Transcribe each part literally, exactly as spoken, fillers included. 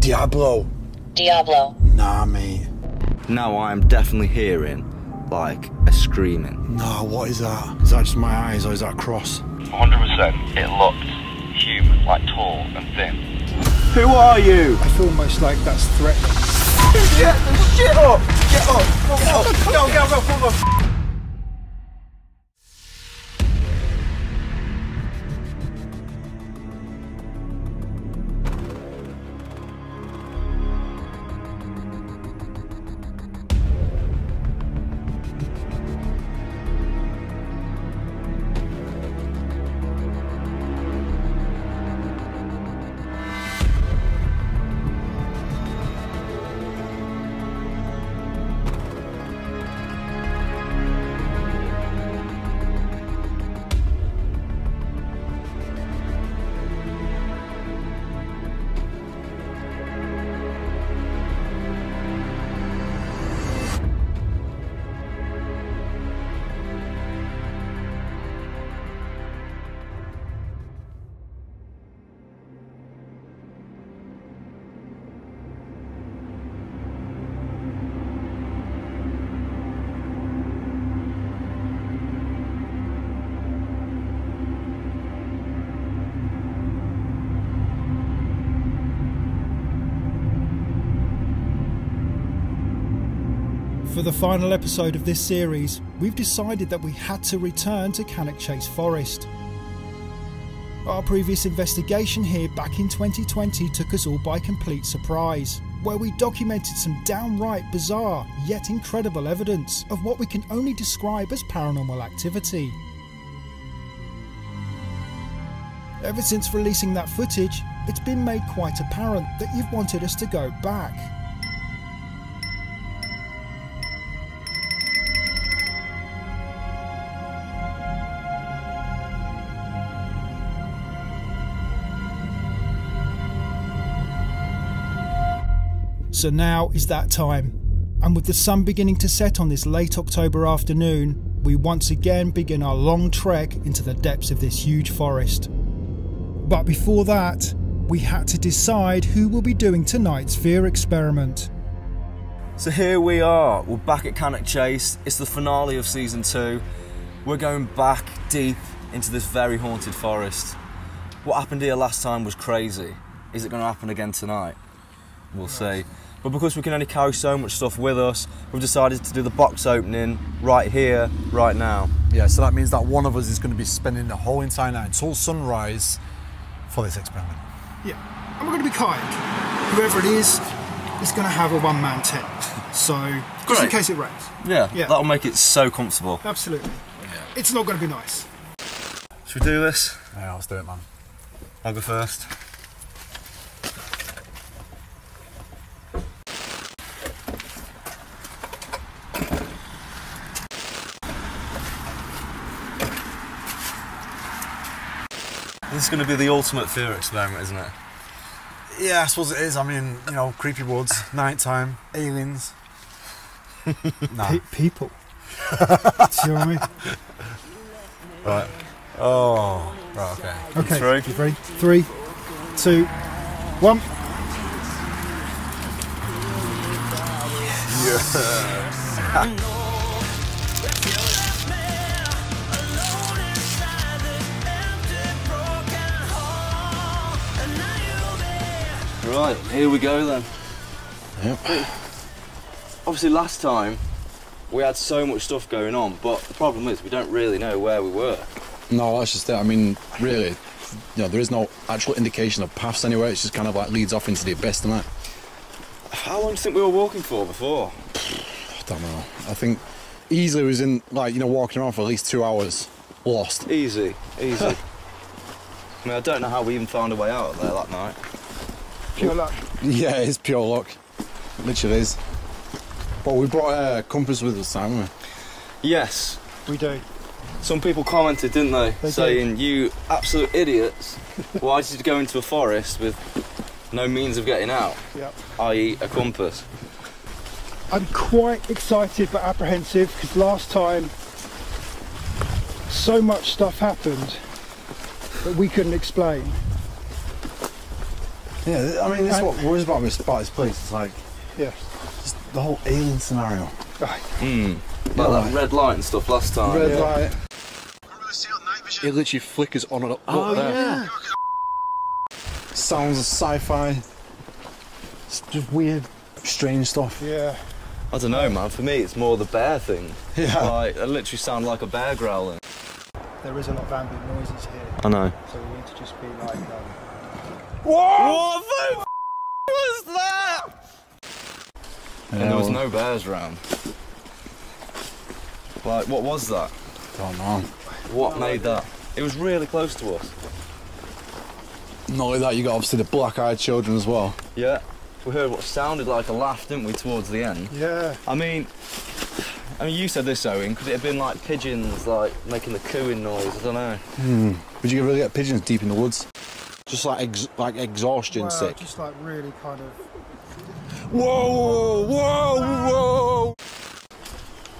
Diablo. Diablo. Nah, mate. Now I'm definitely hearing, like, a screaming. Nah, what is that? Is that just my eyes or is that a cross? one hundred percent. It looked human, like tall and thin. Who are you? I feel much like that's threat. Get the shit up! Get up! Get up! Get up! Get up! Get up! For the final episode of this series, we've decided that we had to return to Cannock Chase Forest. Our previous investigation here back in twenty twenty took us all by complete surprise, where we documented some downright bizarre yet incredible evidence of what we can only describe as paranormal activity. Ever since releasing that footage, it's been made quite apparent that you've wanted us to go back. So now is that time, and with the sun beginning to set on this late October afternoon, we once again begin our long trek into the depths of this huge forest. But before that, we had to decide who will be doing tonight's fear experiment. So here we are, we're back at Cannock Chase, it's the finale of season two. We're going back deep into this very haunted forest. What happened here last time was crazy. Is it going to happen again tonight? We'll see. But because we can only carry so much stuff with us, we've decided to do the box opening right here, right now. Yeah, so that means that one of us is going to be spending the whole entire night until sunrise for this experiment. Yeah, and we're going to be kind. Whoever it is, is going to have a one-man tent. So, just great. In case it rains. Yeah, yeah, that'll make it so comfortable. Absolutely. Yeah. It's not going to be nice. Should we do this? Yeah, let's do it, man. I'll go first. This is going to be the ultimate fear experiment, isn't it? Yeah, I suppose it is. I mean, you know, creepy woods, nighttime, aliens. Nah. Pe people. Do you know what I mean? Right. Oh. Right, okay. Okay. You three. Three, two, one. Yes. Yes. Right, here we go then. Yep. Obviously last time we had so much stuff going on, but the problem is we don't really know where we were. No, that's just it. I mean, really, you know, there is no actual indication of paths anywhere. It's just kind of like leads off into the abyss and that. How long do you think we were walking for before? I don't know. I think easily was in, like, you know, walking around for at least two hours. Lost. Easy, easy. I mean, I don't know how we even found a way out there that night. Pure luck. Yeah, it is pure luck. Literally is. But we brought a compass with us, haven't we? Yes. We do. Some people commented, didn't they? they saying, do. You absolute idiots, why did you go into a forest with no means of getting out? Yep. that is a compass. I'm quite excited but apprehensive because last time so much stuff happened that we couldn't explain. Yeah, I mean, this is what worries about me about this place. It's like, yeah, just the whole alien scenario. Mm. Like yeah, that like, red light and stuff last time. Red yeah. light. It literally flickers on and up. Oh, there. yeah. Sounds of sci-fi. It's just weird, strange stuff. Yeah. I don't know, man. For me, it's more the bear thing. Yeah. Like, I literally sound like a bear growling. There is a lot of ambient noises here. I know. So we need to just be like... Um... What the f*** was that? And there was no bears around. Like, what was that? Don't know. What made that? It was really close to us. Not only that, you got obviously the black-eyed children as well. Yeah. We heard what sounded like a laugh, didn't we, towards the end? Yeah. I mean, I mean, you said this, Owen. Could it have been like pigeons, like making the cooing noise? I don't know. Hmm. Would you really get pigeons deep in the woods? Just like ex like exhaustion well, sick. Just like really kind of. Whoa! Whoa! Whoa!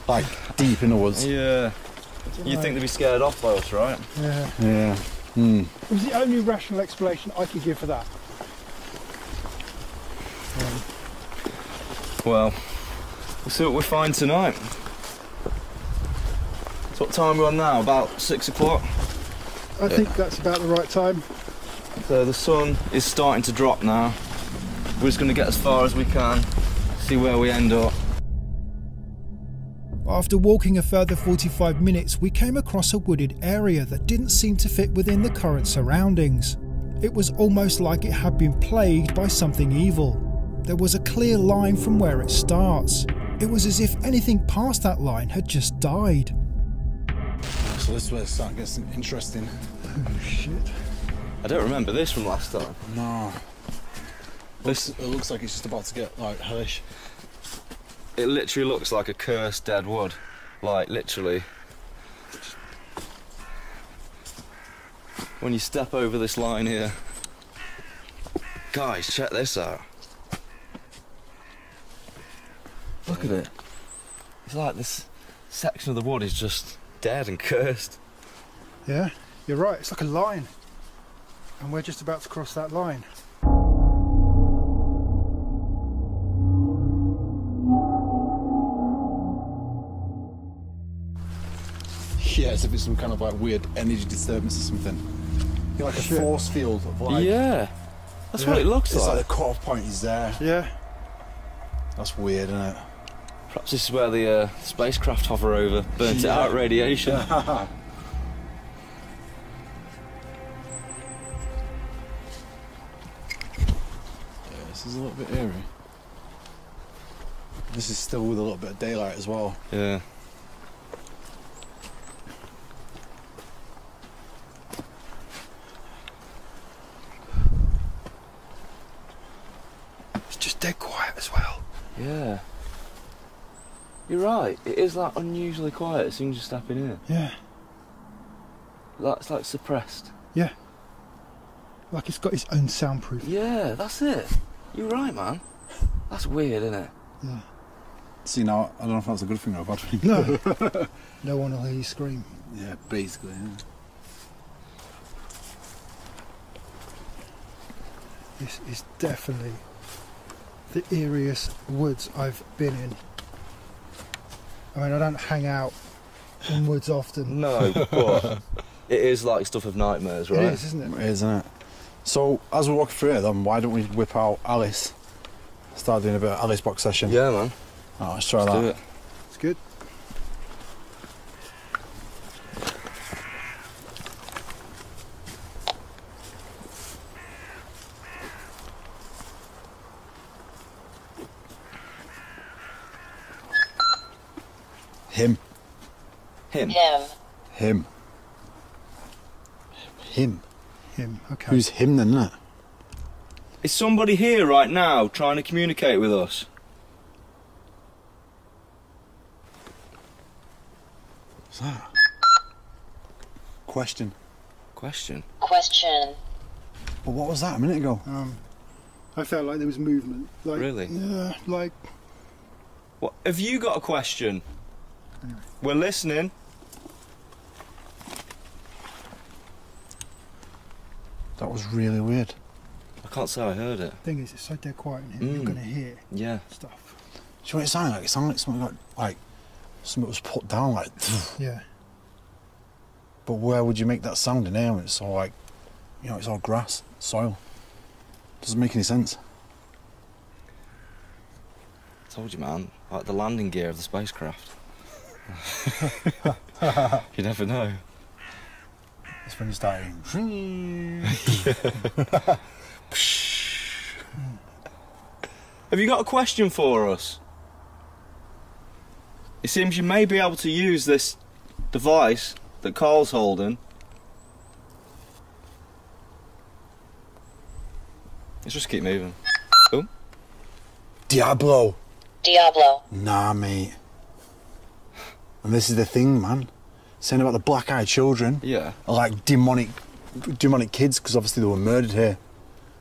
Like deep in the woods. Yeah. You think they'd be scared off by us, right? Yeah. Yeah. Hmm. It was the only rational explanation I could give for that. Um, well, we'll see what we find tonight. So what time are we on now? About six o'clock? I yeah. think that's about the right time. So the sun is starting to drop now. We're just going to get as far as we can, see where we end up. After walking a further forty-five minutes, we came across a wooded area that didn't seem to fit within the current surroundings. It was almost like it had been plagued by something evil. There was a clear line from where it starts. It was as if anything past that line had just died. So this way it's starting to get interesting. Oh shit. I don't remember this from last time. No. This, it looks like it's just about to get like hellish. It literally looks like a cursed dead wood. Like literally. When you step over this line here. Guys, check this out. Look at it. It's like this section of the wood is just dead and cursed. Yeah, you're right. It's like a line. And we're just about to cross that line. Yeah, it's a bit some kind of like weird energy disturbance or something. You're like a Shit. force field of like... Yeah. That's yeah. what it looks it's like. It's like the cut-off point is there. Yeah. That's weird, isn't it? Perhaps this is where the uh, spacecraft hover over, burnt yeah. it out radiation. Yeah. Yeah, this is a little bit eerie. This is still with a little bit of daylight as well. Yeah. It's just dead quiet as well. Yeah. You're right, it is like unusually quiet as soon as you step in here. Yeah. That's like suppressed. Yeah. Like it's got its own soundproof. Yeah, that's it. You're right, man. That's weird, isn't it? Yeah. See, now, I don't know if that's a good thing or a bad thing. No. No one will hear you scream. Yeah, basically, yeah. This is definitely the eeriest woods I've been in. I mean, I don't hang out in woods often. No, but it is like stuff of nightmares, right? It is, isn't it? It is, isn't it? So, as we're walking through it, then, why don't we whip out Alice? Start doing a bit of Alice box session. Yeah, man. Oh, let's try let's that. Do it. It's good. Him. Him. Him. Him. Him. Him. Okay. Who's him then, that? Is somebody here right now trying to communicate with us? What's that? Question. Question. Question. But what was that a minute ago? Um, I felt like there was movement. Like, really? Yeah. Like. What? Have you got a question? Anyway. We're listening. That was really weird. I can't say I heard it. Thing is, it's so dead quiet in here. Mm. You're going to hear yeah. stuff. Do you know what it sounded like? It sounded like something like, like something was put down, like. Yeah. But where would you make that sound in here when it's all like, you know, it's all grass, soil? Doesn't make any sense. I told you, man. Like the landing gear of the spacecraft. You never know. That's when you start hearing. Have you got a question for us? It seems you may be able to use this device that Karl's holding. Let's just keep moving. Oh. Diablo. Diablo. Nah, mate. And this is the thing, man. Saying about the black-eyed children. Yeah. Are like demonic, demonic kids, because obviously they were murdered here.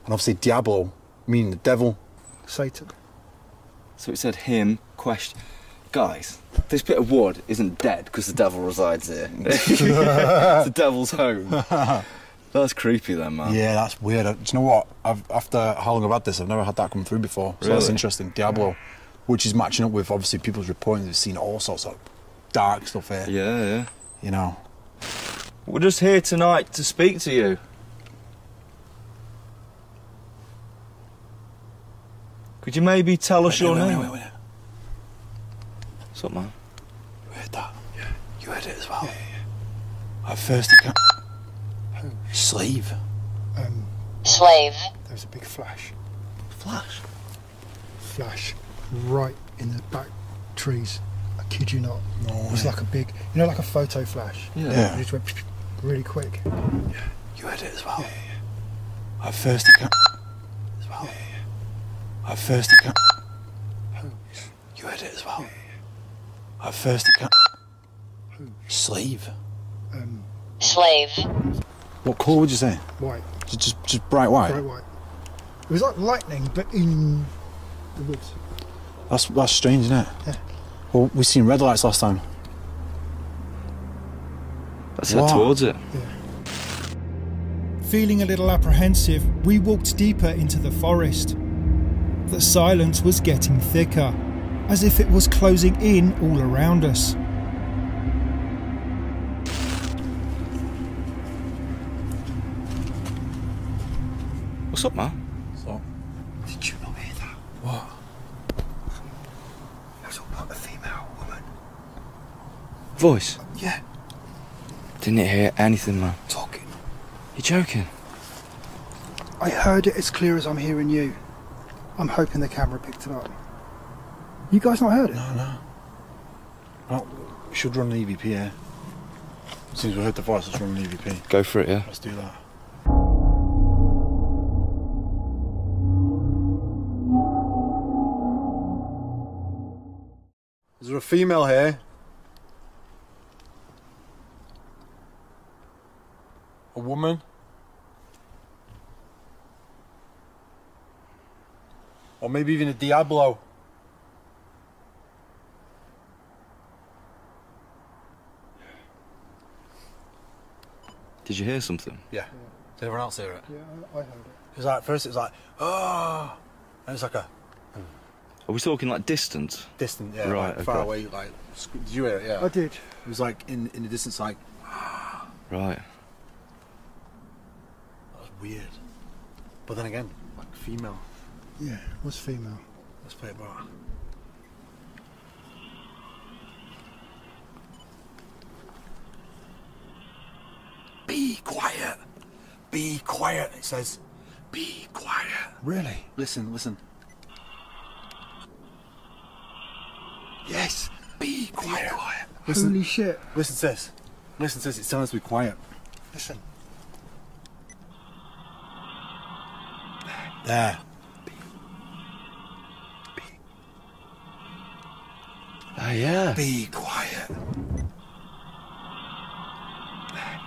And obviously Diablo, meaning the devil. Satan. So it said him, question. Guys, this bit of wood isn't dead because the devil resides here. It's the devil's home. That's creepy then, man. Yeah, that's weird. Do you know what? I've, after how long I've had this, I've never had that come through before. So really? That's interesting. Diablo, which is matching up with, obviously, people's reporting. They've seen all sorts of dark stuff here. Yeah, yeah. You know. We're just here tonight to speak to you. Could you maybe tell us wait, your wait, name? Wait, wait, wait. What's up, man? You heard that? Yeah. You heard it as well? Yeah, yeah. At first it came... Oh. Slave. Um, Slave. There was a big flash. Flash? Flash. Right in the back trees. I kid you not. No it was way. Like a big... You know, like a photo flash? Yeah. yeah. It just went really quick. Yeah. You heard it as well? Yeah, yeah, yeah. At first it came... As well? Yeah, yeah. At first it came... Oh. You heard it as well? Yeah, yeah. At first it can't... Who? Slave. Um... Slave. What colour would you say? White. Just, just, just bright white? Bright white. It was like lightning, but in the woods. That's, that's strange, isn't it? Yeah. Well, we seen red lights last time. Let's head towards it. Yeah. Feeling a little apprehensive, we walked deeper into the forest. The silence was getting thicker, as if it was closing in all around us. What's up, man? What's up? Did you not hear that? What? It was all about a female woman. Voice? Uh, yeah. Didn't hear anything, man. Talking. You're joking? I heard it as clear as I'm hearing you. I'm hoping the camera picked it up. You guys not heard it? No, no. Well, we should run an E V P here. As soon as we heard the voice, let's run an E V P. Go for it, yeah. Let's do that. Is there a female here? A woman? Or maybe even a Diablo? Did you hear something? Yeah. yeah. Did everyone else hear it? Yeah, I heard it. It was like, first it was like, oh, and it's like a... Mm. Are we talking like distant? Distant, yeah. Right, like, far okay. away, like, did you hear it? Yeah. I did. It was like, in, in the distance, like... Ah. Right. That was weird. But then again, like female. Yeah, it was female. Let's play it back. Be quiet. Be quiet. It says, be quiet. Really? Listen, listen. Yes. Be quiet. Be quiet. Listen. Holy shit. Listen, sis. Listen, sis. It's telling us to be quiet. Listen. There. Be. Be. Oh, yeah. Be quiet.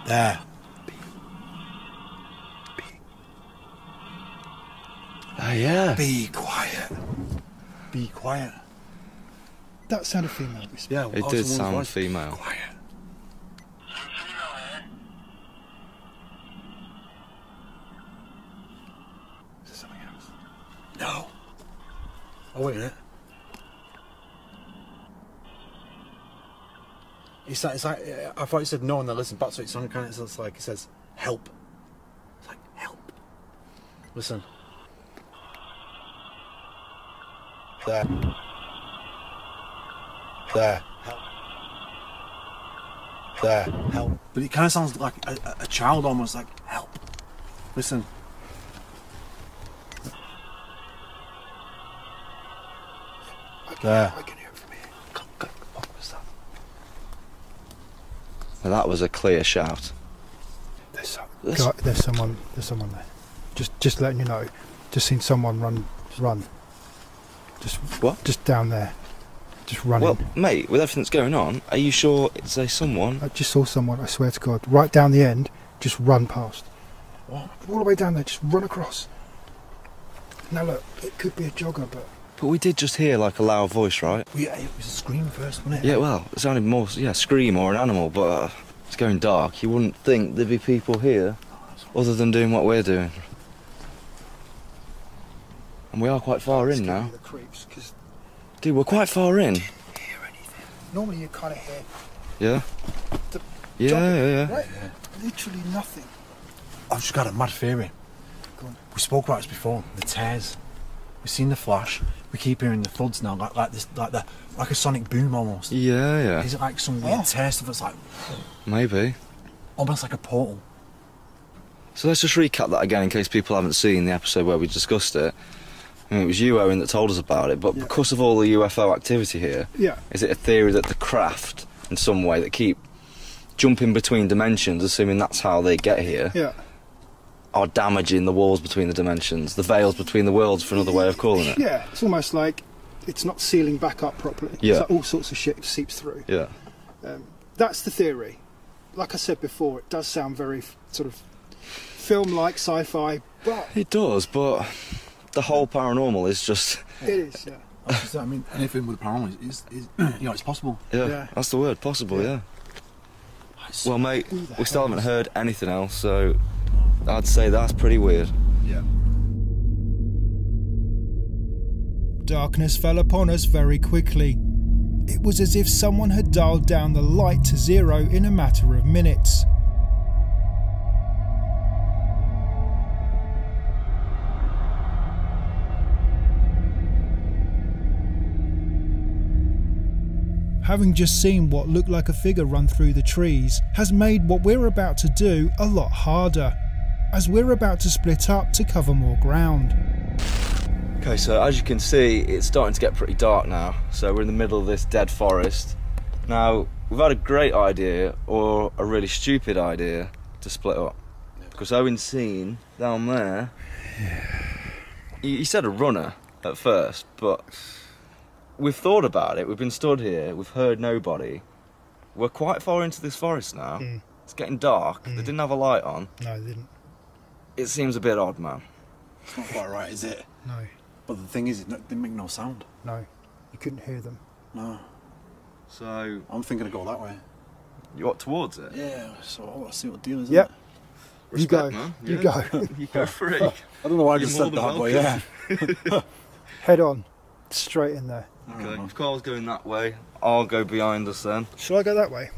There. Oh, yeah. Be quiet. Be quiet. That sounded female. Yeah, it did sound female. Be quiet. Is No. Oh, wait a minute. It's like, it's like, I thought you said no and then listen back to it. It's on kind of, it's like it says help. It's like help. Listen. There. There. Help. There. Help. But it kind of sounds like a, a child almost, like help. Listen. I can, there. I can hear it from here. Come, come, what was that? Now that was a clear shout. There's, some, God, there's someone. There's someone there. Just, just letting you know. Just seen someone run, run. Just what? Just down there. Just running. Well, mate, with everything that's going on, are you sure it's a someone? I just saw someone. I swear to God, right down the end, just run past. What? All the way down there, just run across. Now look, it could be a jogger, but. But we did just hear like a loud voice, right? Well, yeah, it was a scream first, wasn't it? Yeah, well, it sounded more, yeah, scream or an animal, but uh, it's going dark. You wouldn't think there'd be people here, other than doing what we're doing. And we are quite far in now. The creeps, cause dude, we're quite far in. Didn't hear anything. Normally you kind of hear. Yeah. The yeah, jumping, yeah, yeah. Right? Yeah. Literally nothing. I've just got a mad theory. Go on. We spoke about this before. The tears. We've seen the flash. We keep hearing the thuds now, like like this, like the like a sonic boom almost. Yeah, yeah. Is it like some weird oh. tear stuff that's like? Maybe. Almost like a portal. So let's just recap that again in case people haven't seen the episode where we discussed it. I mean, it was you, Owen, that told us about it, but yeah. because of all the U F O activity here, yeah. is it a theory that the craft, in some way, that keep jumping between dimensions, assuming that's how they get here, yeah. are damaging the walls between the dimensions, the veils between the worlds, for another way of calling it? Yeah, it's almost like it's not sealing back up properly. Yeah. It's like all sorts of shit seeps through. Yeah. Um, that's the theory. Like I said before, it does sound very sort of film-like, sci-fi, but... It does, but... The whole paranormal is just. It is, yeah. I, just, I mean, anything with the paranormal is, is, is, you know, it's possible. Yeah, yeah. That's the word, possible. Yeah. yeah. Well, mate, we still haven't heard anything else, so I'd say that's pretty weird. Yeah. Darkness fell upon us very quickly. It was as if someone had dialed down the light to zero in a matter of minutes. Having just seen what looked like a figure run through the trees has made what we're about to do a lot harder, as we're about to split up to cover more ground. Okay, so as you can see, it's starting to get pretty dark now, so we're in the middle of this dead forest. Now, we've had a great idea, or a really stupid idea, to split up. Because Owen's seen down there, you said a runner at first, but... We've thought about it, we've been stood here, we've heard nobody. We're quite far into this forest now. Mm. It's getting dark. Mm. They didn't have a light on. No, they didn't. It seems a bit odd, man. It's not quite right, is it? No. But the thing is, it didn't make no sound. No. You couldn't hear them. No. So... I'm thinking of go that way. You what, towards it? Yeah, so I want to see what the deal is, isn't yep. it? Respect, you go. Man. You yeah. go. You go free. I don't know why I just said that, but yeah. Head on. Straight in there. Okay, if Carl's going that way, I'll go behind us then. Shall I go that way?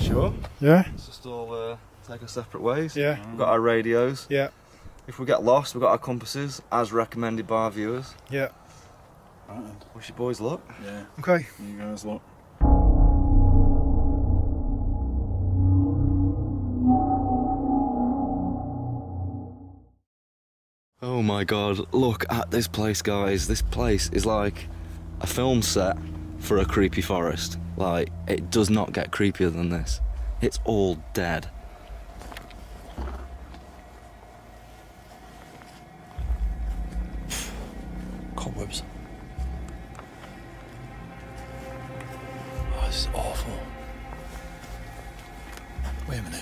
Sure. Yeah. Let's just all uh, take our separate ways. Yeah. We've got our radios. Yeah. If we get lost, we've got our compasses, as recommended by our viewers. Yeah. Right then. Wish you boys luck. Yeah. Okay. You guys luck. Oh my God, look at this place, guys. This place is like a film set for a creepy forest. Like, it does not get creepier than this. It's all dead. Cobwebs. Oh, this is awful. Wait a minute.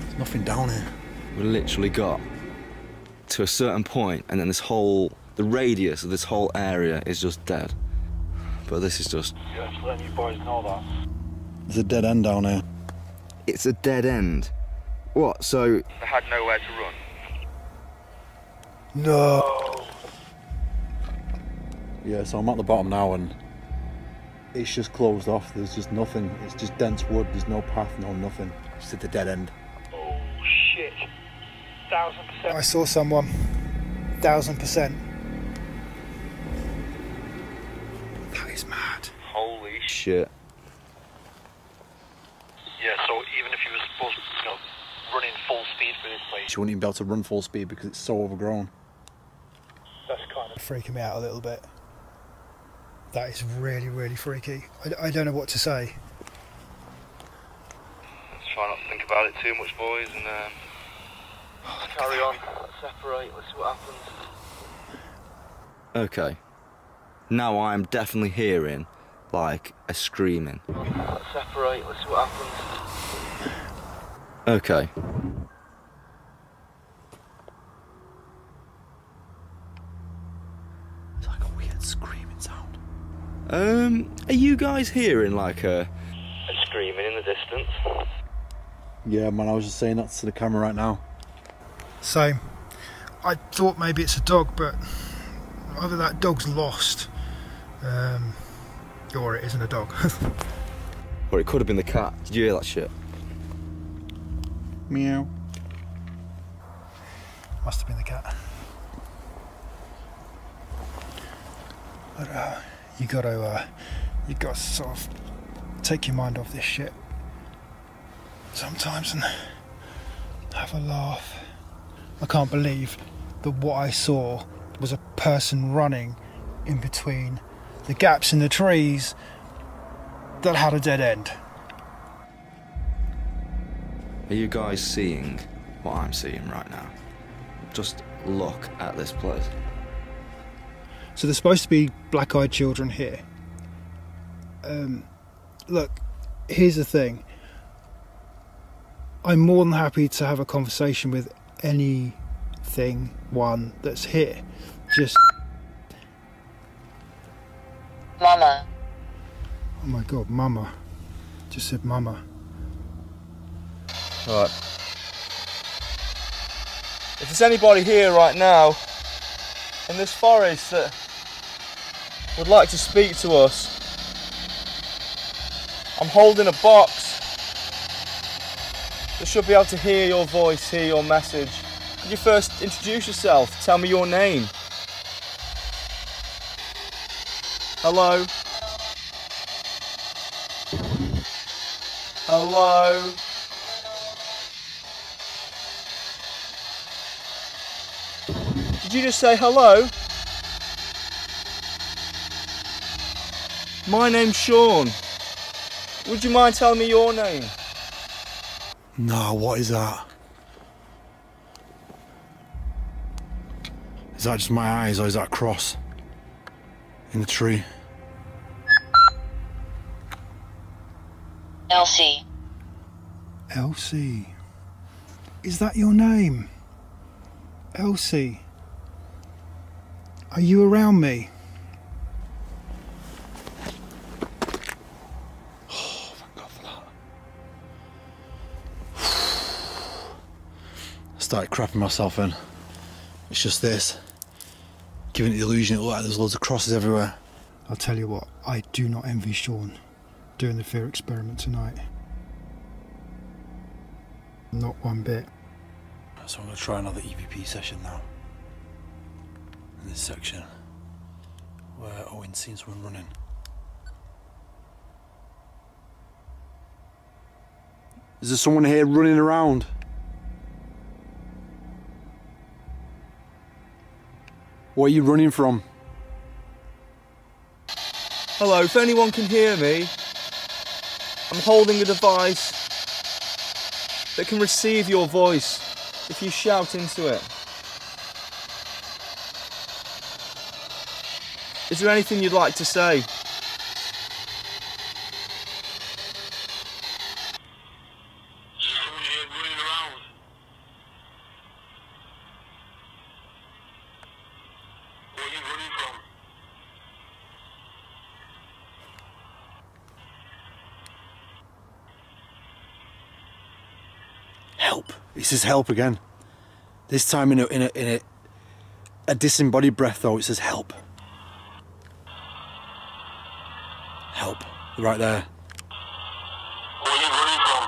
There's nothing down here. We literally got to a certain point, and then this whole, the radius of this whole area is just dead. But this is just... Just letting you boys know that. There's a dead end down here. It's a dead end? What, so... They had nowhere to run. No! Yeah, so I'm at the bottom now and it's just closed off. There's just nothing. It's just dense wood. There's no path, no nothing. Just at the dead end. Oh, shit. Thousand percent. I saw someone. Thousand percent. That is mad. Holy shit. Yeah, so even if you were supposed to, you know, running full speed for this place, you wouldn't even be able to run full speed because it's so overgrown. That's kind of freaking me out a little bit. That is really, really freaky. I, I don't know what to say. Let's try not to think about it too much, boys, and um, oh, carry on. Let's separate. Let's see what happens. Okay. Now I'm definitely hearing like a screaming. Let's separate. Let's see what happens. Okay. It's like a weird screaming sound. Um, are you guys hearing like a, a screaming in the distance? Yeah, man, I was just saying that to the camera right now. Same. I thought maybe it's a dog, but either that dog's lost, um, or it isn't a dog. Or it could have been the cat. Did you hear that shit? Meow. Must have been the cat. But uh, you got to, uh, you got to sort of take your mind off this shit sometimes and have a laugh. I can't believe that what I saw was a person running in between the gaps in the trees that had a dead end. Are you guys seeing what I'm seeing right now? Just look at this place. So there's supposed to be black-eyed children here. Um, look, here's the thing. I'm more than happy to have a conversation with anything, one, that's here. Just... Mama. Oh my God, Mama. Just said Mama. Right. If there's anybody here right now in this forest that would like to speak to us, I'm holding a box that should be able to hear your voice, hear your message. Could you first introduce yourself? Tell me your name. Hello? Hello? Did you just say hello? My name's Sean. Would you mind telling me your name? No, what is that? Is that just my eyes or is that a cross in the tree? Elsie. Elsie. Is that your name? Elsie. Are you around me? Oh, thank God for that. I started crapping myself in. It's just this. Giving it the illusion it looked like there's loads of crosses everywhere. I'll tell you what, I do not envy Sean doing the fear experiment tonight. Not one bit. So I'm going to try another E V P session now. In this section where Owen sees someone running. Is there someone here running around? What are you running from? Hello, if anyone can hear me, I'm holding a device that can receive your voice if you shout into it. Is there anything you'd like to say? Help! It says help again. This time in a in a in a a disembodied breath though. It says help. Help. Right there. Where are you running from?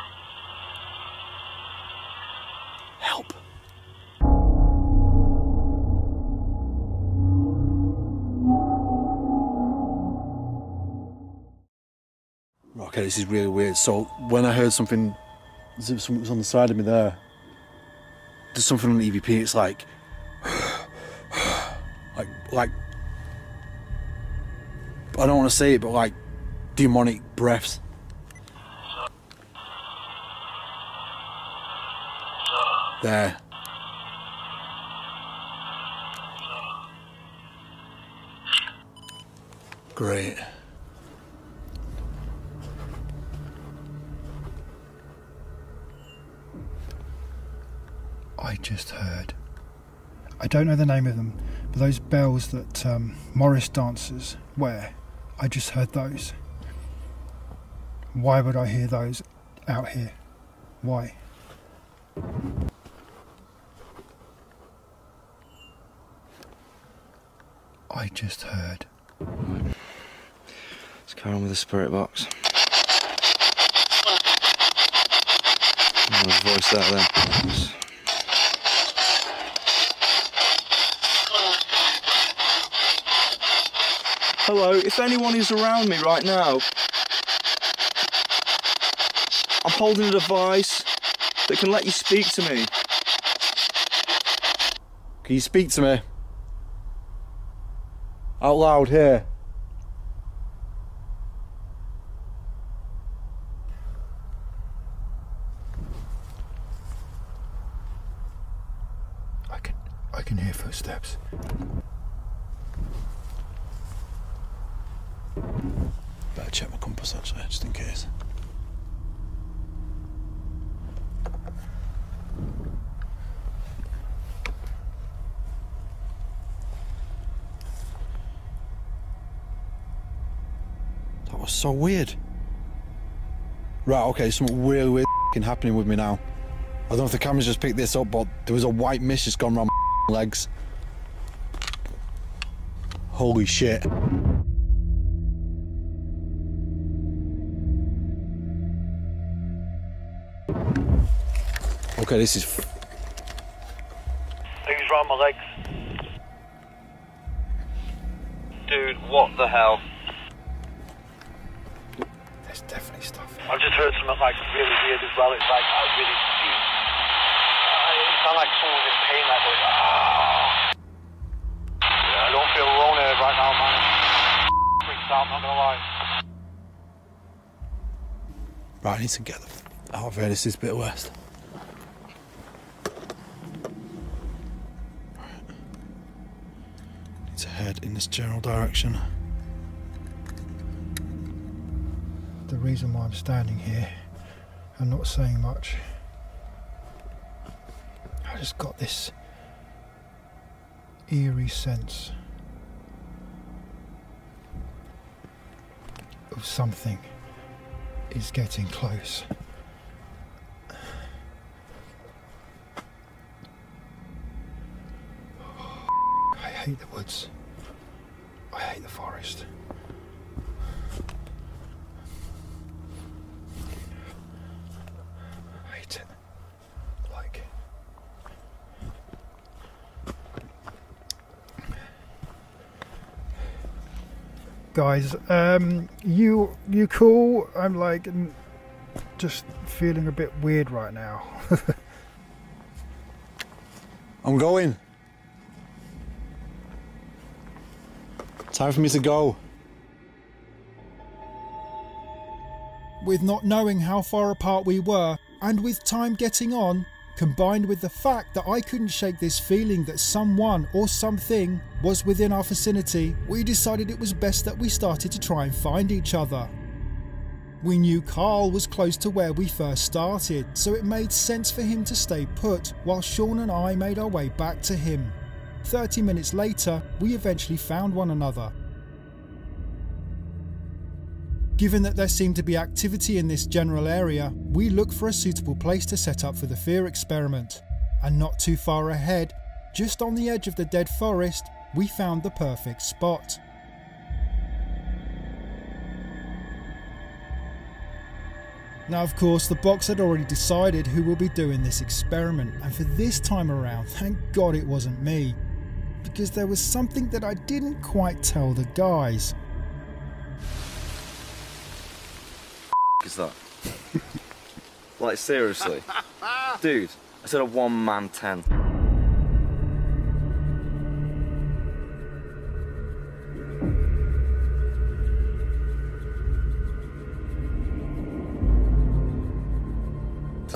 Help. Okay, this is really weird. So when I heard something, something was on the side of me there. There's something on the E V P, it's like, like, like, I don't want to say it, but like, demonic breaths. There. Great. I just heard, I don't know the name of them, but those bells that um, Morris dancers wear, I just heard those. Why would I hear those out here? Why? I just heard. Let's carry on with the spirit box. I'm gonna voice that there. Hello, if anyone is around me right now, I'm holding a device that can let you speak to me. Can you speak to me? Out loud here. I can, I can hear footsteps. Better check my compass actually, just in case. That was so weird. Right, okay, something really weird happening with me now. I don't know if the camera's just picked this up, but there was a white mist just gone round my legs. Holy shit. Okay, this is. Things round my legs. Dude, what the hell? There's definitely stuff here. I've just heard something like really weird as well. It's like, I really. Dude, it sounds like someone's in pain, like going, ah. Yeah, I don't feel alone here right now, man. It freaks out, I'm not gonna lie. Right, I need to get the out of here. This is a bit west. Head in this general direction. The reason why I'm standing here and not saying much, I just got this eerie sense of something is getting close. I hate the woods. I hate the forest. I hate it. Like... Guys, um, you, you cool? I'm like, just feeling a bit weird right now. I'm going. Time for me to go. With not knowing how far apart we were, and with time getting on, combined with the fact that I couldn't shake this feeling that someone or something was within our vicinity, we decided it was best that we started to try and find each other. We knew Karl was close to where we first started, so it made sense for him to stay put while Sean and I made our way back to him. thirty minutes later, we eventually found one another. Given that there seemed to be activity in this general area, we looked for a suitable place to set up for the fear experiment. And not too far ahead, Just on the edge of the dead forest, we found the perfect spot. Now of course, the box had already decided who will be doing this experiment, and for this time around, thank God it wasn't me, because there was something that I didn't quite tell the guys. What is that? Like seriously? Dude, I said a one-man tent.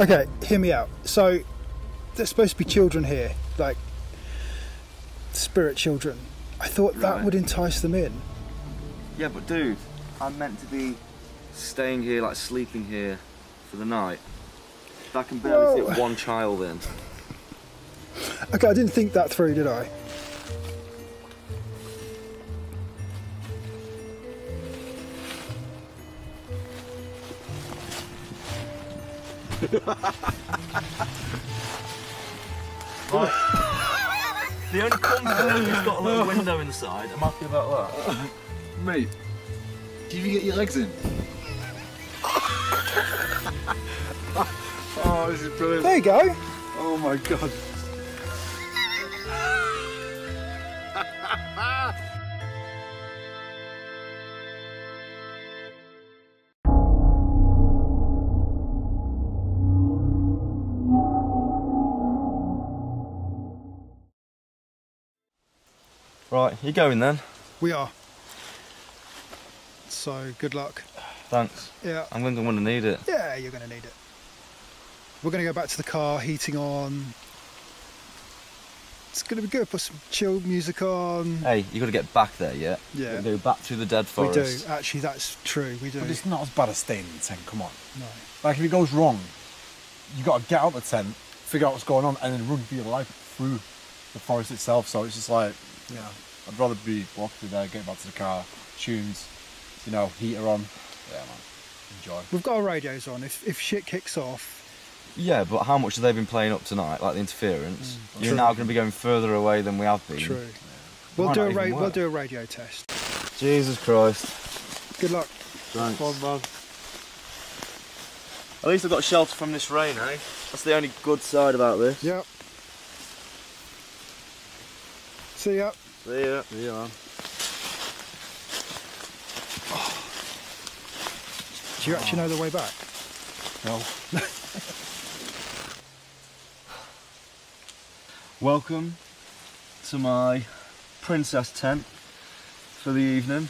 Okay, hear me out. So, there's supposed to be children here, like spirit children. I thought right. that would entice them in. Yeah, but dude, I'm meant to be staying here, like sleeping here for the night. That can barely fit one child in. Okay, I didn't think that through, did I? Right. The only problem is it's got a little window inside. I'm happy about that. Mate, do you get your legs in? Oh, this is brilliant. There you go. Oh my God. Right, you're going then. We are. So, good luck. Thanks. Yeah. I'm going to want to need it. Yeah, you're going to need it. We're going to go back to the car, heating on. It's going to be good. Put some chilled music on. Hey, you've got to get back there yet. Yeah. We'll go back through the dead forest. We do. Actually, that's true. We do. But it's not as bad as staying in the tent, come on. No. Like, if it goes wrong, you've got to get out of the tent, figure out what's going on, and then run for your life through the forest itself. So it's just like, yeah, I'd rather be walking through there, get back to the car, tunes, you know, heater on. Yeah, man, enjoy. We've got our radios on. If if shit kicks off. Yeah, but how much have they been playing up tonight? Like the interference. Mm, You're true. now going to be going further away than we have been. True. Yeah. We'll do a ra we'll do a radio test. Jesus Christ. Good luck. Thanks. Come on, man. At least I've got shelter from this rain, eh? That's the only good side about this. Yep. See ya. See ya. See ya, man. Oh. Do you oh. actually know the way back? No. Welcome to my princess tent for the evening.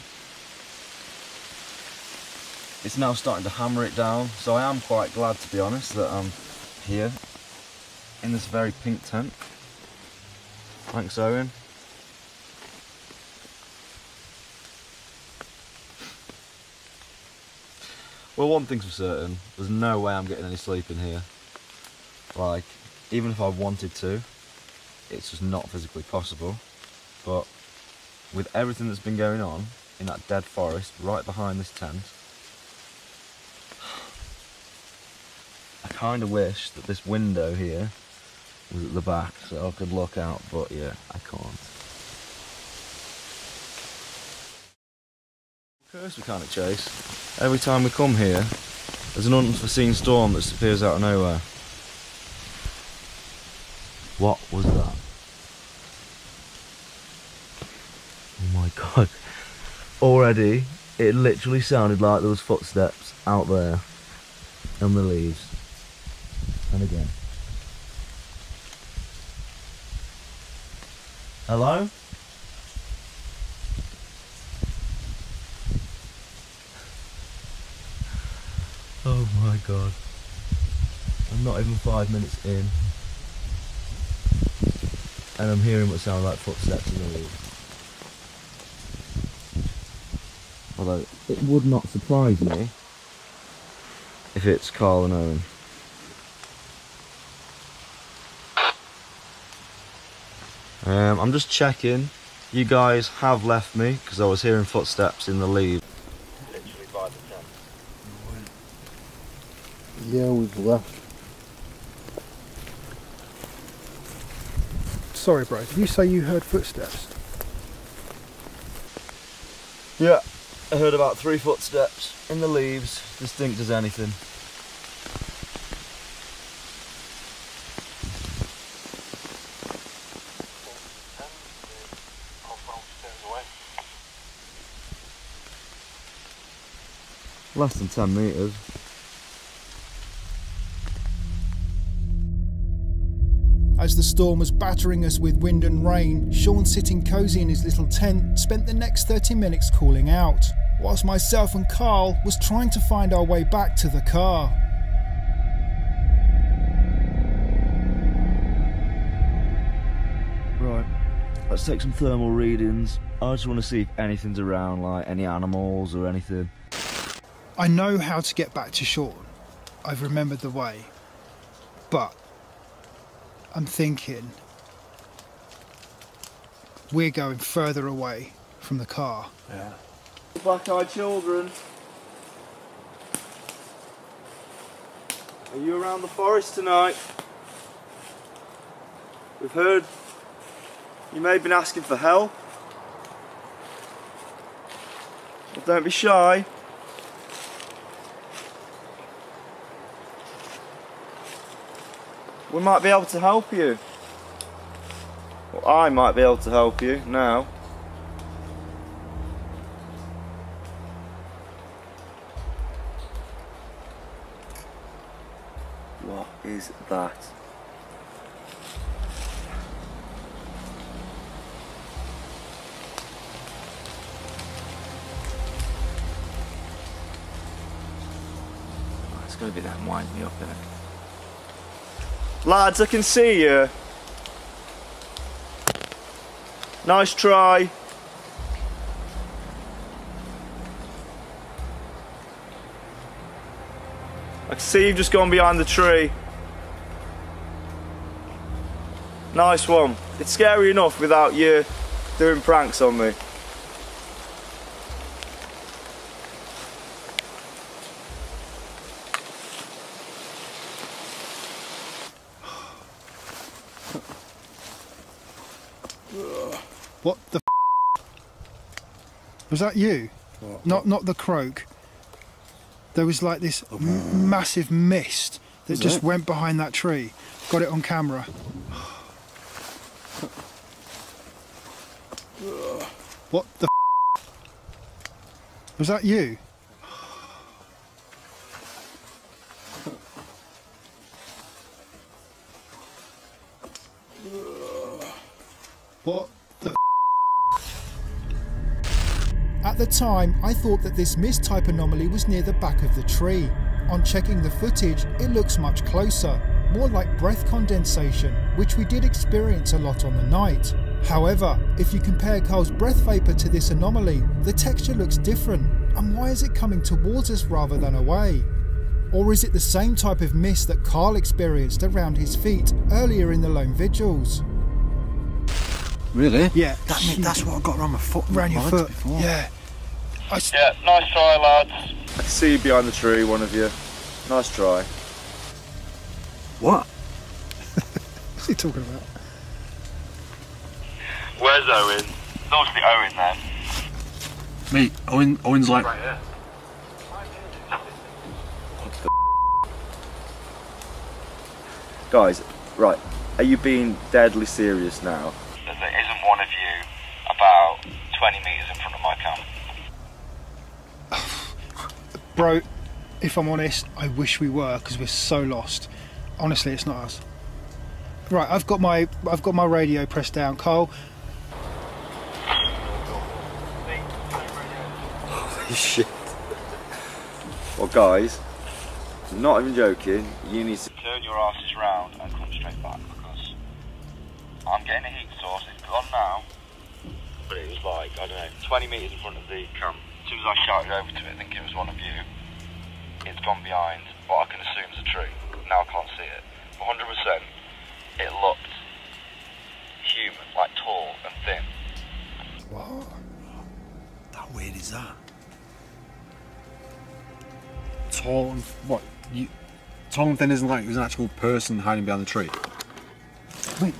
It's now starting to hammer it down, so I am quite glad, to be honest, that I'm here in this very pink tent. Thanks, Owen. Well, one thing's for certain, there's no way I'm getting any sleep in here. Like, even if I wanted to, it's just not physically possible. But with everything that's been going on in that dead forest right behind this tent, I kind of wish that this window here was at the back so I could look out, but yeah, I can't. Curse we can't chase. Every time we come here, there's an unforeseen storm that appears out of nowhere. What was that? Oh my God. Already, it literally sounded like there was footsteps out there on the leaves. And again. Hello? Oh my God. I'm not even five minutes in. And I'm hearing what sound like footsteps in the leaves. Although, it would not surprise me if it's Karl and Owen. Um, I'm just checking. You guys have left me, because I was hearing footsteps in the leaves. Literally by the tent. Yeah, we've left. Sorry, bro, did you say you heard footsteps? Yeah, I heard about three footsteps in the leaves, distinct as anything. Less than ten metres. As the storm was battering us with wind and rain, Sean, sitting cosy in his little tent, spent the next thirty minutes calling out, whilst myself and Karl was trying to find our way back to the car. Right, let's take some thermal readings. I just want to see if anything's around, like any animals or anything. I know how to get back to Sean, I've remembered the way, but I'm thinking we're going further away from the car. Yeah. Black-eyed children, are you around the forest tonight? We've heard you may have been asking for help, but don't be shy. We might be able to help you. Well, I might be able to help you now. What is that? Oh, it's going to be that winding me up, isn't it? Lads, I can see you. Nice try. I can see you've just gone behind the tree. Nice one. It's scary enough without you doing pranks on me. What the f***? Was that you? What? Not not the croak. There was like this oh, m massive mist that Is just it? went behind that tree. Got it on camera. What the f***? Was that you? What the f***? At the time, I thought that this mist-type anomaly was near the back of the tree. On checking the footage, it looks much closer, more like breath condensation, which we did experience a lot on the night. However, if you compare Karl's breath vapour to this anomaly, the texture looks different. And why is it coming towards us rather than away? Or is it the same type of mist that Karl experienced around his feet earlier in the Lone Vigils? Really? Yeah. That, she, that's what I got around my foot. Around your foot. Before. Yeah. I yeah, nice try, lads. I can see you behind the tree, one of you. Nice try. What? What's he talking about? Where's Owen? There's obviously Owen there. Mate, Owen, Owen's like... Right, yeah. What the Guys, right, are you being deadly serious now? There isn't one of you about twenty metres in front of my camp. Bro, if I'm honest, I wish we were, because we're so lost. Honestly, it's not us. Right, I've got my I've got my radio pressed down, Karl. Holy shit. Well, guys, I'm not even joking. You need to turn your asses round and come straight back, because I'm getting a heat source. It's gone now, but it was like, I don't know, twenty metres in front of the camp. As soon as I shouted over to it, I think it was one of you, it's gone behind what I can assume is a tree. Now I can't see it. one hundred percent, it looked human, like tall and thin. Wow. How weird is that? Tall and, what, you, tall and thin isn't like it was an actual person hiding behind the tree. Wait,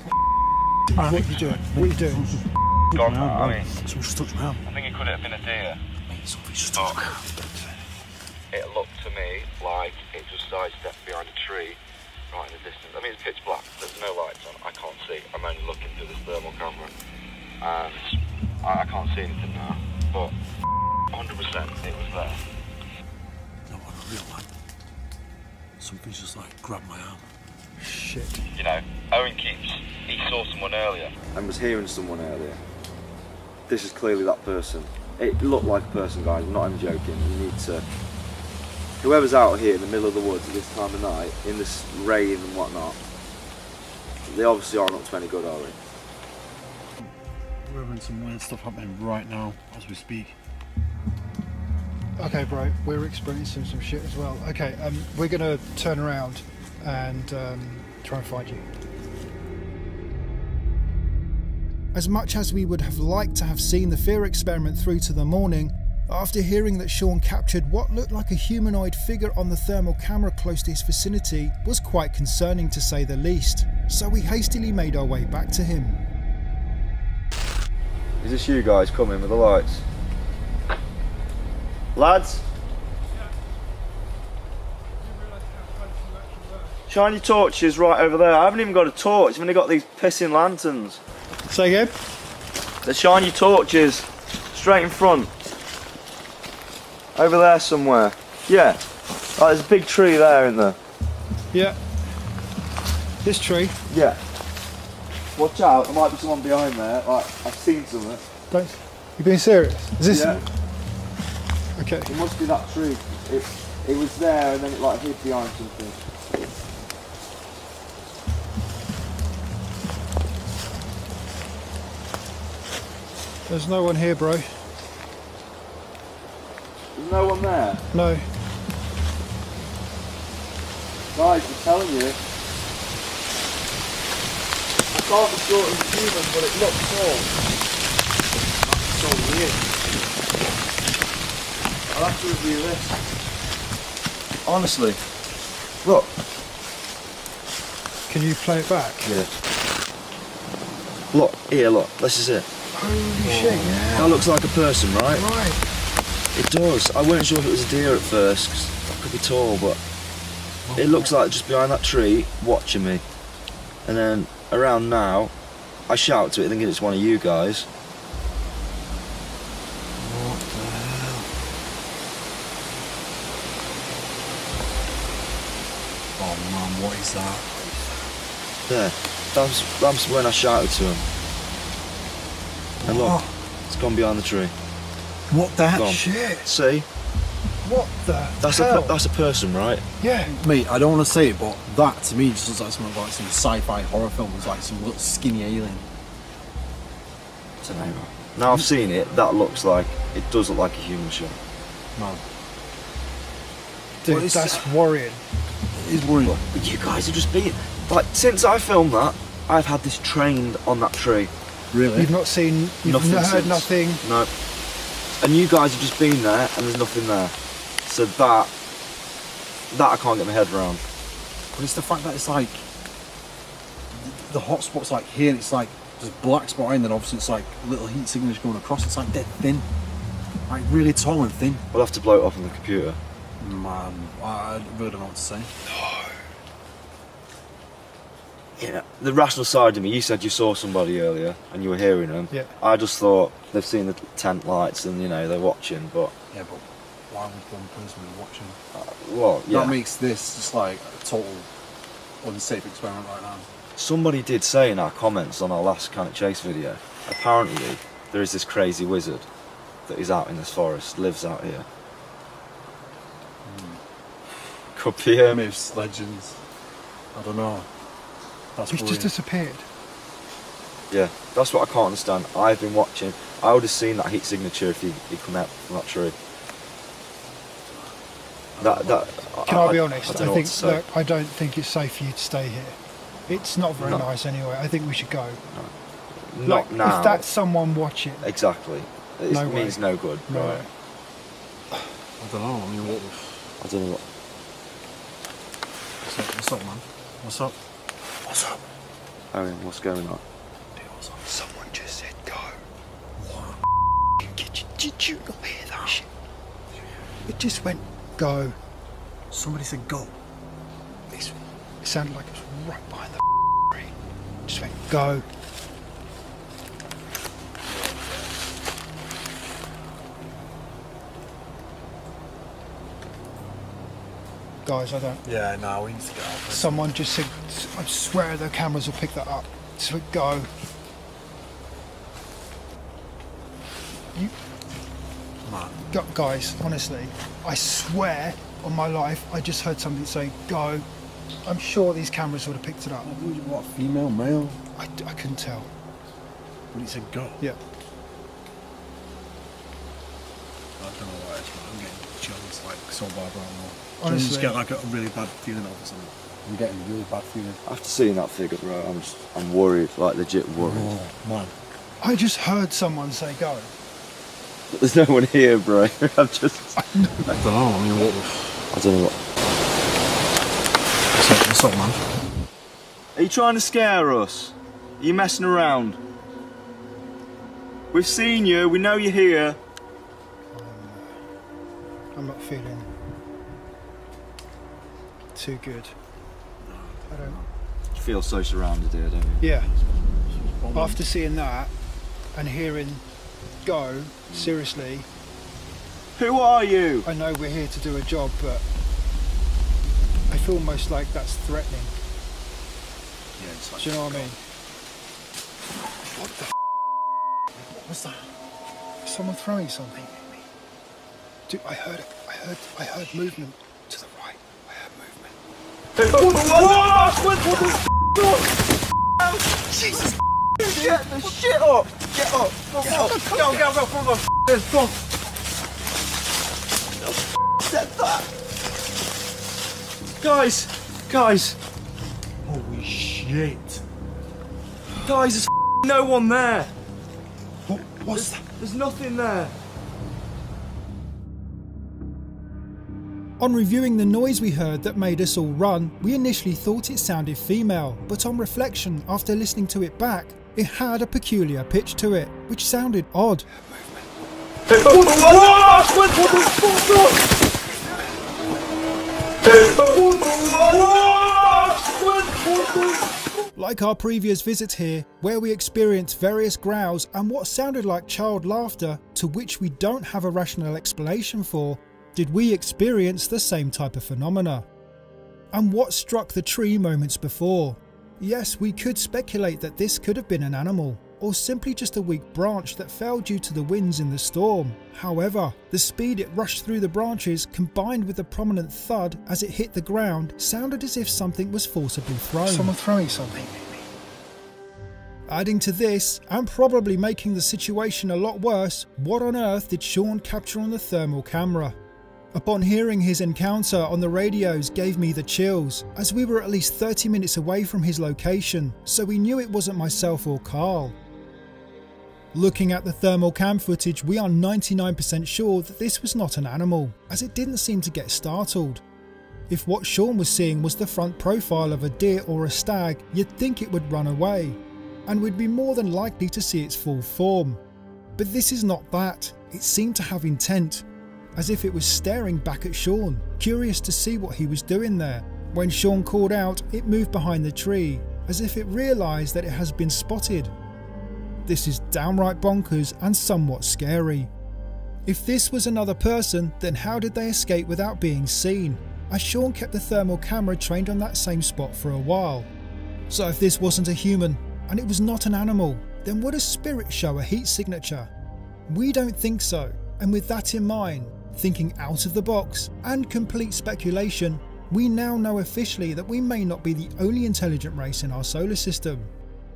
Alright, what are you doing? What are you doing? Dog, I mean, it's all just touched my arm. I think it could have been a deer. Mate, something's just touched my arm. It looked to me like it just sidestepped behind a tree, right in the distance. I mean, it's pitch black. There's no lights on. I can't see. I'm only looking through this thermal camera, and I, I can't see anything now. But one hundred percent, it was there. No, what a real one. Something's just like grabbed my arm. Shit. You know, Owen keeps. He saw someone earlier and was hearing someone earlier. This is clearly that person. It looked like a person, guys. I'm not even joking. You need to. Whoever's out here in the middle of the woods at this time of night, in this rain and whatnot, they obviously aren't up to any good, are they? We're having some weird stuff happening right now as we speak. Okay, bro, we're experiencing some shit as well. Okay, um, we're gonna turn around and um, try and find you. As much as we would have liked to have seen the fear experiment through to the morning, after hearing that Sean captured what looked like a humanoid figure on the thermal camera close to his vicinity was quite concerning to say the least, so we hastily made our way back to him. Is this you guys coming with the lights? Lads? Shine your torches right over there. I haven't even got a torch, I've only got these pissing lanterns. Say again? They shine your torches straight in front. Over there somewhere. Yeah. Oh, there's a big tree there, isn't there? Yeah. This tree? Yeah. Watch out, there might be someone behind there. Like, I've seen something. Don't... You being serious? Is this... Yeah. Okay. It must be that tree. It, it was there and then it like hid behind something. There's no one here, bro. There's no one there? No. Guys, I'm telling you. I can't be sure it was human, but it looked tall. That's so weird. I'll have to review this. Honestly. Look. Can you play it back? Yeah. Look, here, look. This is it. Holy oh, shit, yeah. That looks like a person, right? Right. It does. I wasn't sure if it was a deer at first, cause I could be tall, but it looks like just behind that tree, watching me. And then around now, I shout to it thinking it's one of you guys. What the hell? Oh man, what is that? There. That's, that's when I shouted to him. And look, it's gone behind the tree. What the hell? Shit. See? What the that's hell? A, that's a person, right? Yeah. Mate, I don't want to say it, but that to me just looks like something like some sci-fi horror film. It's like some little skinny alien. I don't know. Now I've seen it, that looks like, it does look like a human shot. Man. Dude, that's uh, worrying. It is worrying. But you guys have just been, like, since I filmed that, I've had this trained on that tree. Really? You've not seen, you've nothing not heard since. Nothing? No. And you guys have just been there and there's nothing there. So that, that I can't get my head around. But it's the fact that it's like, the hot spot's like here and it's like, there's a black spot and then obviously it's like little heat signatures going across. It's like dead thin. Like really tall and thin. We'll have to blow it off on the computer. Man, I really don't know what to say. Yeah, the rational side of me, you said you saw somebody earlier and you were hearing them. Yeah. I just thought they've seen the tent lights and, you know, they're watching, but... Yeah, but why would one person be watching? Uh, well, yeah. That makes this just like a total unsafe experiment right now. Somebody did say in our comments on our last Cannock Chase video, apparently there is this crazy wizard that is out in this forest, lives out here. Mm. Could be him. Myths, legends, I don't know. That's He's brilliant. Just disappeared. Yeah, that's what I can't understand. I've been watching. I would have seen that heat signature if he he'd come out from that tree. That that. Can I, I be honest? I, I think look, I don't think it's safe for you to stay here. It's not very no. nice anyway. I think we should go. No. Not like, now. If that's someone watching. Exactly. It no means no good. No. Right. I don't know. I mean, what? I don't know what. What's up, what's up man? What's up? What's up? Owen, what's going on? Dude, Someone just said go. What? Did you, did you not hear that shit? It just went go. Somebody said go. It sounded like it was right behind the tree. Just went go. Guys, I don't. Yeah, no, we need to go. Someone just said, I swear the cameras will pick that up. So go. You. Man. Go, guys, honestly, I swear on my life, I just heard something say go. I'm sure these cameras would have picked it up. What, female, male? I, I couldn't tell. But it said go? Yeah. I don't know why it's, I'm getting chills like so bad right now. Honestly. You just get like a really bad feeling of something. I'm getting a really bad feeling. After seeing that figure, bro, I'm just, I'm worried, like legit worried. Oh, man. I just heard someone say go. But there's no one here, bro. I'm just... I don't know, I mean, what the... I don't know what... What's up, what's up, man? Are you trying to scare us? Are you messing around? We've seen you, we know you're here. I'm not feeling... too good. I don't. You feel so surrounded here, don't you? Yeah. After seeing that and hearing go, seriously. Who are you? I know we're here to do a job, but I feel almost like that's threatening. Yeah, it's like. Do you know what I mean? What the f? What was that? Someone throwing something at me. Dude, I heard it. I heard I heard movement to the right. What the fuck? What the fuck? Jesus! Get the shit up! Get up! Get up! Get up! Get up! Get up! Get up! Get up! Said that! Guys! Guys! Holy shit! Guys, there's no one there! What? What's that? There's nothing there! On reviewing the noise we heard that made us all run, we initially thought it sounded female, but on reflection, after listening to it back, it had a peculiar pitch to it, which sounded odd. What the fuck? Like our previous visit here, where we experienced various growls and what sounded like child laughter, to which we don't have a rational explanation for, did we experience the same type of phenomena? And what struck the tree moments before? Yes, we could speculate that this could have been an animal, or simply just a weak branch that fell due to the winds in the storm. However, the speed it rushed through the branches, combined with the prominent thud as it hit the ground, sounded as if something was forcibly thrown. Someone throwing something. Adding to this, and probably making the situation a lot worse, what on earth did Sean capture on the thermal camera? Upon hearing his encounter on the radios gave me the chills, as we were at least thirty minutes away from his location, so we knew it wasn't myself or Karl. Looking at the thermal cam footage, we are ninety-nine percent sure that this was not an animal, as it didn't seem to get startled. If what Sean was seeing was the front profile of a deer or a stag, you'd think it would run away, and we'd be more than likely to see its full form. But this is not that. It seemed to have intent, as if it was staring back at Sean, curious to see what he was doing there. When Sean called out, it moved behind the tree, as if it realised that it has been spotted. This is downright bonkers and somewhat scary. If this was another person, then how did they escape without being seen, as Sean kept the thermal camera trained on that same spot for a while? So if this wasn't a human, and it was not an animal, then would a spirit show a heat signature? We don't think so, and with that in mind, thinking out of the box and complete speculation, we now know officially that we may not be the only intelligent race in our solar system.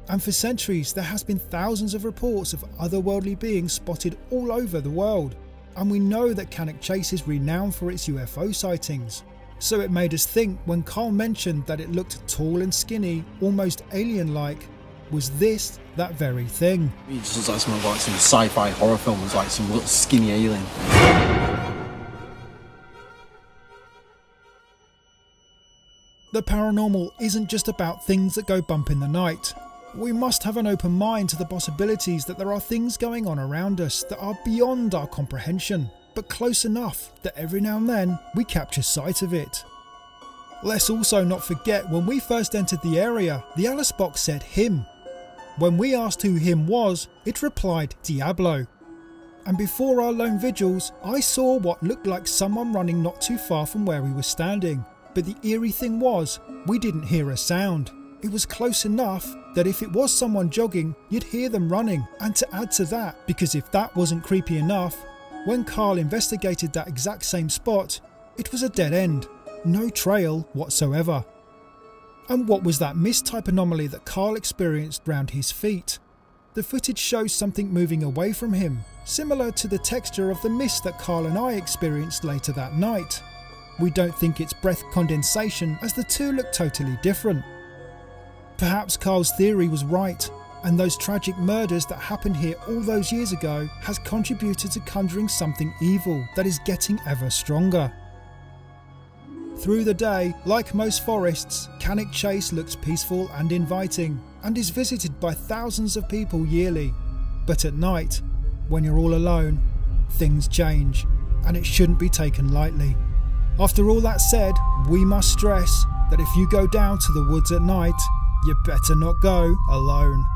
And for centuries, there has been thousands of reports of otherworldly beings spotted all over the world, and we know that Cannock Chase is renowned for its U F O sightings. So it made us think when Karl mentioned that it looked tall and skinny, almost alien-like, was this that very thing? It just looks like some of like some sci-fi horror film, was like some little skinny alien. The paranormal isn't just about things that go bump in the night. We must have an open mind to the possibilities that there are things going on around us that are beyond our comprehension, but close enough that every now and then we capture sight of it. Let's also not forget when we first entered the area, the Alice box said him. When we asked who him was, it replied Diablo. And before our lone vigils, I saw what looked like someone running not too far from where we were standing. But the eerie thing was, we didn't hear a sound. It was close enough that if it was someone jogging, you'd hear them running. And to add to that, because if that wasn't creepy enough, when Karl investigated that exact same spot, it was a dead end. No trail whatsoever. And what was that mist type anomaly that Karl experienced round his feet? The footage shows something moving away from him, similar to the texture of the mist that Karl and I experienced later that night. We don't think it's breath condensation, as the two look totally different. Perhaps Karl's theory was right, and those tragic murders that happened here all those years ago has contributed to conjuring something evil that is getting ever stronger. Through the day, like most forests, Cannock Chase looks peaceful and inviting, and is visited by thousands of people yearly. But at night, when you're all alone, things change, and it shouldn't be taken lightly. After all that said, we must stress that if you go down to the woods at night, you better not go alone.